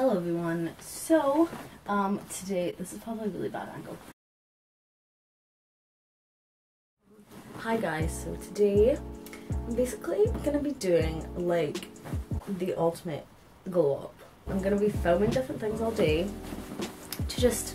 Hello everyone. So, today, this is probably a really bad angle. Hi guys, so today I'm basically gonna be doing like the ultimate glow up. I'm gonna be filming different things all day to just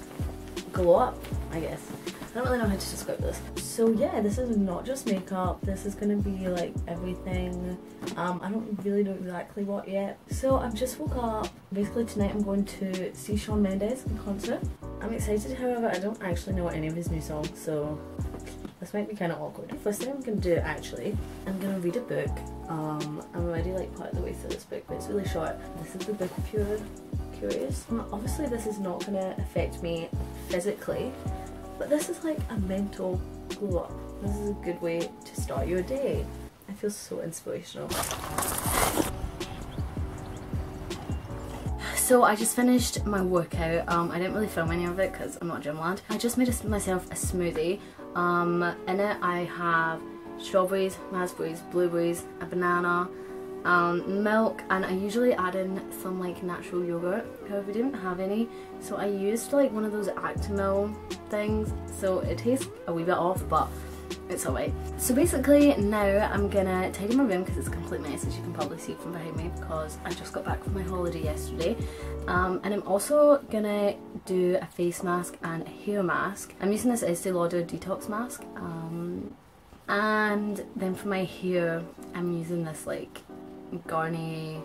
glow up, I guess. I don't really know how to describe this. So yeah, this is not just makeup, this is gonna be like everything. I don't really know exactly what yet. So I've just woke up. Basically tonight I'm going to see Shawn Mendes in concert. I'm excited, however I don't actually know any of his new songs, so this might be kind of awkward. First thing I'm gonna do actually, I'm gonna read a book. I'm already like part of the way through this book, but it's really short. This is the book if you're curious. Obviously this is not gonna affect me physically, but this is like a mental glow up. This is a good way to start your day. I feel so inspirational. So I just finished my workout. I didn't really film any of it because I'm not a gym lad. I just made myself a smoothie. In it I have strawberries, raspberries, blueberries, a banana, milk, and I usually add in some like natural yogurt. However, I didn't have any, so I used like one of those Actimel things, so it tastes a wee bit off, but it's alright. So basically now I'm gonna tidy my room because it's a complete mess, as you can probably see from behind me, because I just got back from my holiday yesterday. And I'm also gonna do a face mask and a hair mask. I'm using this Estee Lauder detox mask, and then for my hair I'm using this like Garnier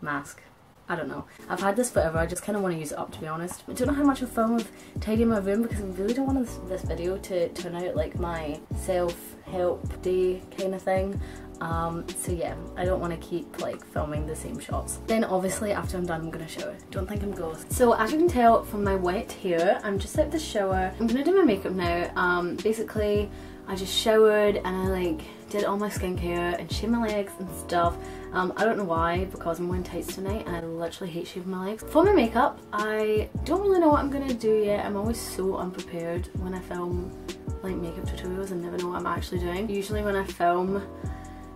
mask. I don't know. I've had this forever. I just kind of want to use it up, to be honest. I don't know how much I'll film of tidying my room because I really don't want this video to turn out like my self-help day kind of thing. So yeah, I don't want to keep like filming the same shots. Then obviously after I'm done I'm gonna shower. Don't think I'm gross. So as you can tell from my wet hair, I'm just out of the shower. I'm gonna do my makeup now. Basically I just showered and I like did all my skincare and shaved my legs and stuff. I don't know why, because I'm wearing tights tonight and I literally hate shaving my legs. For my makeup, I don't really know what I'm gonna do yet. I'm always so unprepared when I film like makeup tutorials and never know what I'm actually doing. Usually when I film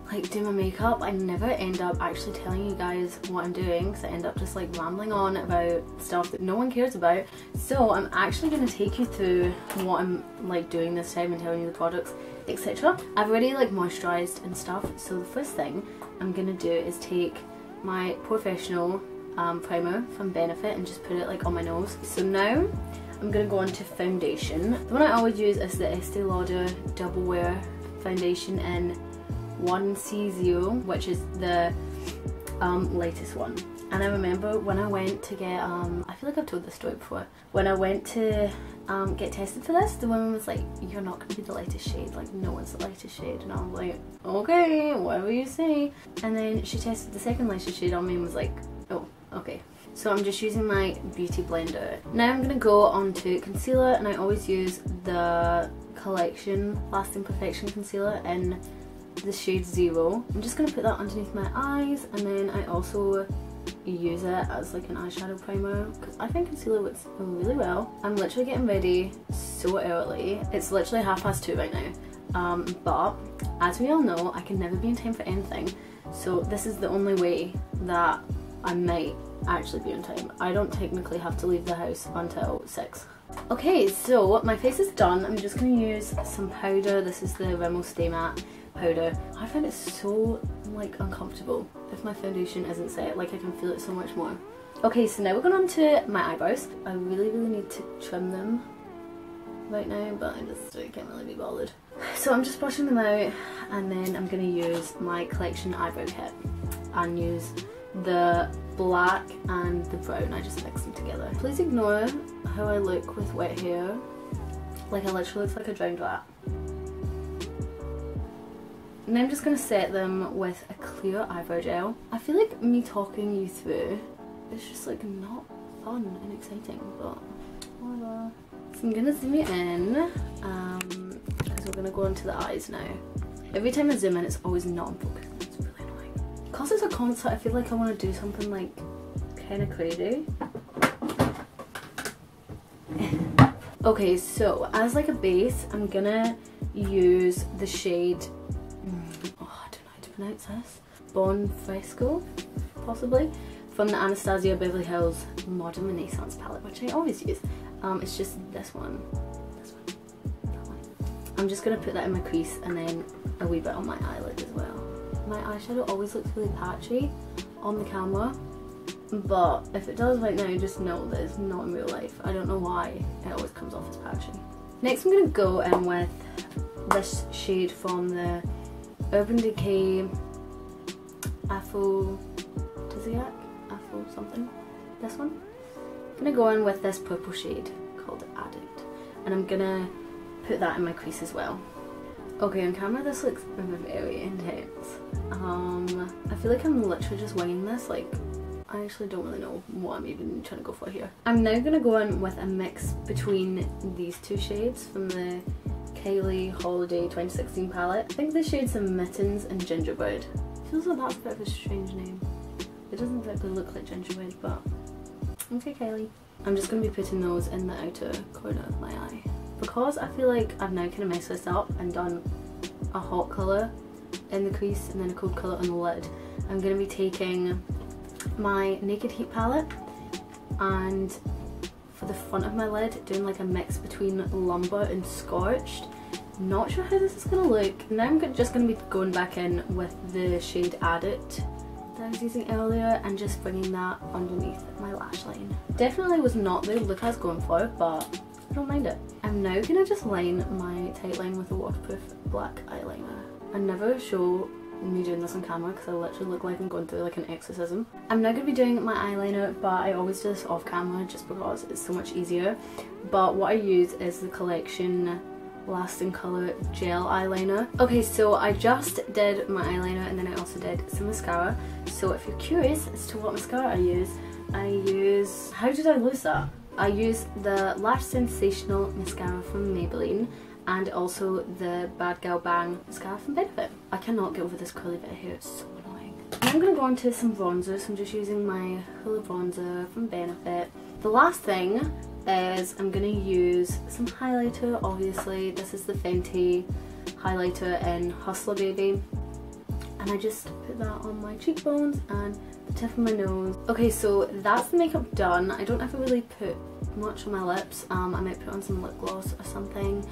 like do my makeup, I never end up actually telling you guys what I'm doing, because I end up just like rambling on about stuff that no one cares about. So I'm actually going to take you through what I'm like doing this time and telling you the products, etc. I've already like moisturized and stuff, so the first thing I'm going to do is take my professional primer from Benefit and just put it like on my nose. So now I'm going to go on to foundation. The one I always use is the Estee Lauder Double Wear foundation in 1C0, which is the latest one. And I remember when I went to get I feel like I've told this story before, when I went to get tested for this, the woman was like, you're not gonna be the lightest shade, like no one's the lightest shade. And I was like, okay, whatever you say. And then she tested the second lightest shade on me and was like, oh, okay. So I'm just using my beauty blender. Now I'm gonna go on to concealer, and I always use the Collection Lasting Perfection concealer in the shade 0. I'm just going to put that underneath my eyes, and then I also use it as like an eyeshadow primer because I think concealer works really well. I'm literally getting ready so early. It's literally 2:30 right now, but as we all know, I can never be in time for anything, so this is the only way that I might actually be on time. I don't technically have to leave the house until 6. Okay, so my face is done. I'm just going to use some powder. This is the Rimmel Stay Matte powder. I find it so like uncomfortable if my foundation isn't set, like I can feel it so much more. Okay, so now we're going on to my eyebrows. I really need to trim them right now, but I just can't really be bothered. So I'm just brushing them out, and then I'm going to use my Collection eyebrow kit and use the black and the brown. I just mix them together. Please ignore how I look with wet hair, like I literally look like a drowned rat. And I'm just going to set them with a clear eyebrow gel. I feel like me talking you through, it's just like not fun and exciting, but whatever. So I'm going to zoom it in, because we're going to go onto the eyes now. Every time I zoom in, it's always not in focus. It's really annoying. Because it's a concert, I feel like I want to do something like kind of crazy. Okay, so as like a base, I'm going to use the shade, oh, I don't know how to pronounce this, Bon Fresco, possibly, from the Anastasia Beverly Hills Modern Renaissance palette, which I always use. It's just this one, that one. I'm just going to put that in my crease and then a wee bit on my eyelid as well. My eyeshadow always looks really patchy on the camera, but if it does right now, just know that it's not in real life. I don't know why it always comes off as patchy. Next I'm going to go in with this shade from the Urban Decay Afro something, this one. I'm going to go in with this purple shade called Addict, and I'm going to put that in my crease as well. Okay, on camera this looks very intense. I feel like I'm literally just winging this, like I actually don't really know what I'm even trying to go for here. I'm now going to go in with a mix between these two shades from the Kylie Holiday 2016 palette. I think the shades are Mittens and Gingerbread. Feels like that's a bit of a strange name. It doesn't exactly look like gingerbread, but okay, Kylie. I'm just going to be putting those in the outer corner of my eye, because I feel like I've now kind of messed this up and done a hot colour in the crease and then a cold colour on the lid. I'm going to be taking my Naked Heat palette and for the front of my lid doing like a mix between Lumber and Scorched. Not sure how this is going to look. Now I'm just going to be going back in with the shade Addict that I was using earlier and just bringing that underneath my lash line. Definitely was not the look I was going for, but I don't mind it. I'm now going to just line my tight line with a waterproof black eyeliner. I never show me doing this on camera because I literally look like I'm going through like an exorcism. I'm now going to be doing my eyeliner, but I always do this off camera just because it's so much easier. But what I use is the Collection Lasting Colour Gel Eyeliner. Okay, so I just did my eyeliner and then I also did some mascara. So if you're curious as to what mascara I use... How did I lose that? I use the Lash Sensational mascara from Maybelline and also the Bad Gal Bang mascara from Benefit. I cannot get over this curly bit here, it's so annoying. Now I'm going to go on to some bronzers, so I'm just using my Hoola bronzer from Benefit. The last thing is I'm going to use some highlighter, obviously. This is the Fenty highlighter in Hustler Baby. And I just put that on my cheekbones and the tip of my nose. Okay, so that's the makeup done. I don't ever really put much on my lips. I might put on some lip gloss or something.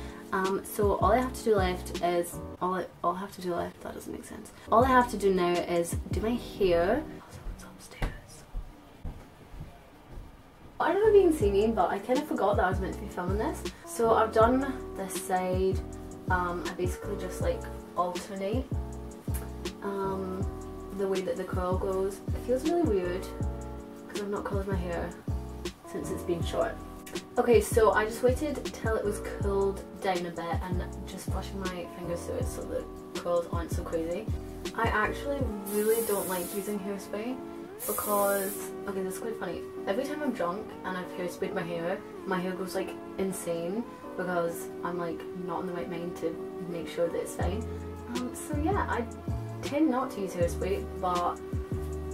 So all I have to do left is all I have to do now is do my hair. Oh, someone's upstairs. I don't know if you can see me, but I kind of forgot that I was meant to be filming this. So I've done this side. I basically just like alternate the way that the curl goes. It feels really weird because I've not coloured my hair since it's been short. Okay, so I just waited till it was cooled down a bit and just brushing my fingers through it so the curls aren't so crazy. I actually really don't like using hairspray because, okay, this is quite funny. Every time I'm drunk and I've hairsprayed my hair goes like insane because I'm like not in the right mind to make sure that it's fine. So yeah, I tend not to use hairspray, but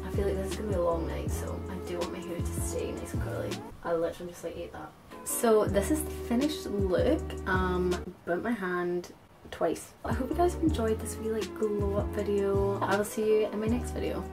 I feel like this is going to be a long night, so I do want my hair to stay nice and curly. I literally just like ate that. So this is the finished look. Burnt my hand twice. I hope you guys enjoyed this really like glow up video. I will see you in my next video.